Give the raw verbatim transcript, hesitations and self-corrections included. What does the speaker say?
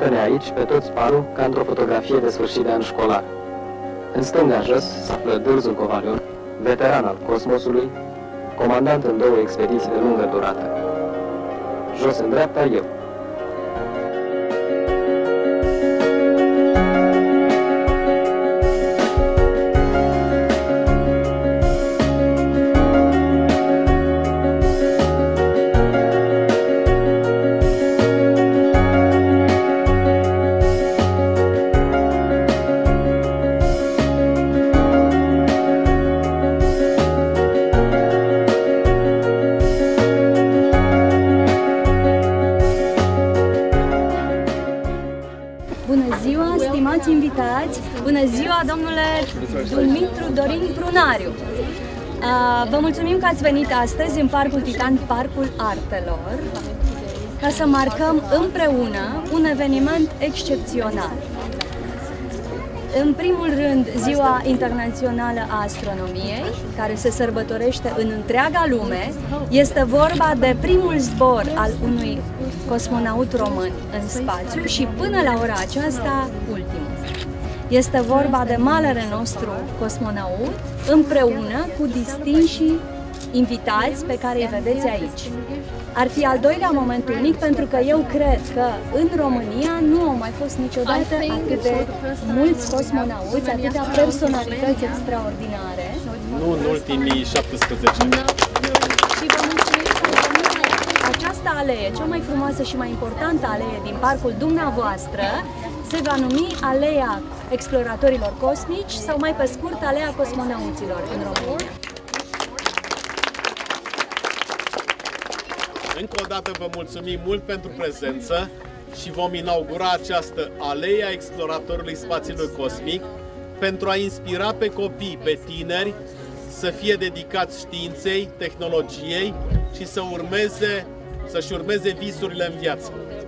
Iată-ne aici, pe tot spațiul, ca într-o fotografie de sfârșit de an școlar. În stânga jos se află Dârzu Covaliu, veteran al cosmosului, comandant în două expediții de lungă durată. Jos în dreapta eu. Bună ziua, domnule Dumitru Dorin Prunariu! Vă mulțumim că ați venit astăzi în Parcul Titan, Parcul Artelor, ca să marcăm împreună un eveniment excepțional. În primul rând, Ziua Internațională a Astronomiei, care se sărbătorește în întreaga lume. Este vorba de primul zbor al unui cosmonaut român în spațiu și până la ora aceasta, ultimul. Este vorba de marele nostru cosmonaut, împreună cu distinși invitați pe care îi vedeți aici. Ar fi al doilea moment unic, pentru că eu cred că în România nu au mai fost niciodată atât de mulți cosmonauți, atâtea personalități extraordinare. Nu în ultimii șaptesprezece ani. Și vă mulțumesc pentru această alee, cea mai frumoasă și mai importantă alee din parcul dumneavoastră, se va numi Aleea Exploratorilor Cosmici, sau mai pe scurt, Alee a Cosmonautilor în România. Încă o dată vă mulțumim mult pentru prezență și vom inaugura această Alee a Exploratorului Spațiului Cosmic pentru a inspira pe copii, pe tineri, să fie dedicați științei, tehnologiei și să urmeze, să-și urmeze visurile în viață.